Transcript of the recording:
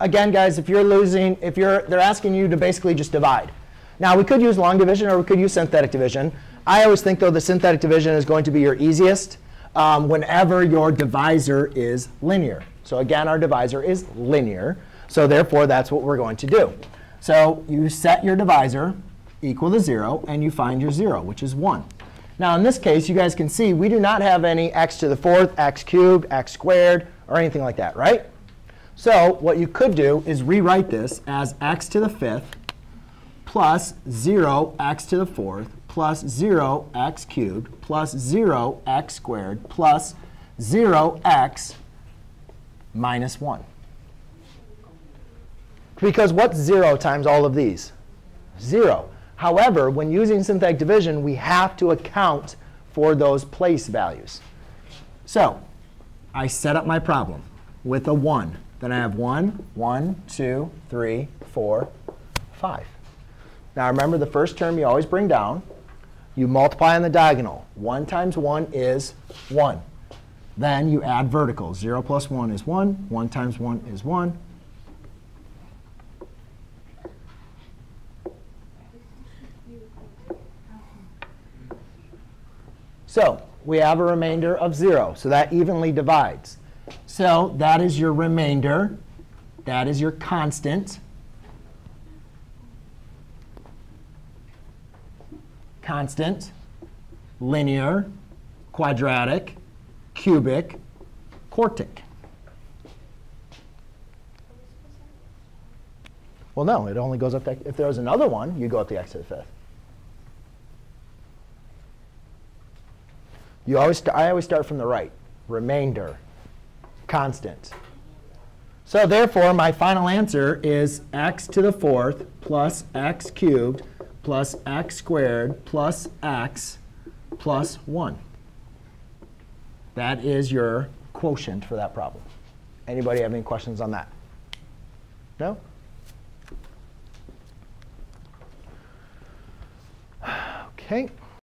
Again, guys, if you're losing, they're asking you to basically just divide. Now, we could use long division or we could use synthetic division. I always think, though, the synthetic division is going to be your easiest whenever your divisor is linear. So again, our divisor is linear. So therefore, that's what we're going to do. So you set your divisor equal to 0, and you find your 0, which is 1. Now, in this case, you guys can see we do not have any x to the 4th, x cubed, x squared, or anything like that, right? So what you could do is rewrite this as x to the 5th plus 0x to the 4th plus 0x cubed plus 0x squared plus 0x minus 1. Because what's 0 times all of these? 0. However, when using synthetic division, we have to account for those place values. So I set up my problem with a 1. Then I have 1, 1, 2, 3, 4, 5. Now remember, the first term you always bring down. You multiply on the diagonal. 1 times 1 is 1. Then you add vertical. 0 plus 1 is 1. 1 times 1 is 1. So we have a remainder of 0. So that evenly divides. So that is your remainder. That is your constant. Constant, linear, quadratic, cubic, quartic. Well, no, it only goes up to, if there was another one, you go up to x to the 5th. I always start from the right. Remainder, constant. So therefore, my final answer is x to the 4th plus x cubed plus x squared plus x plus 1. That is your quotient for that problem. Anybody have any questions on that? No? OK.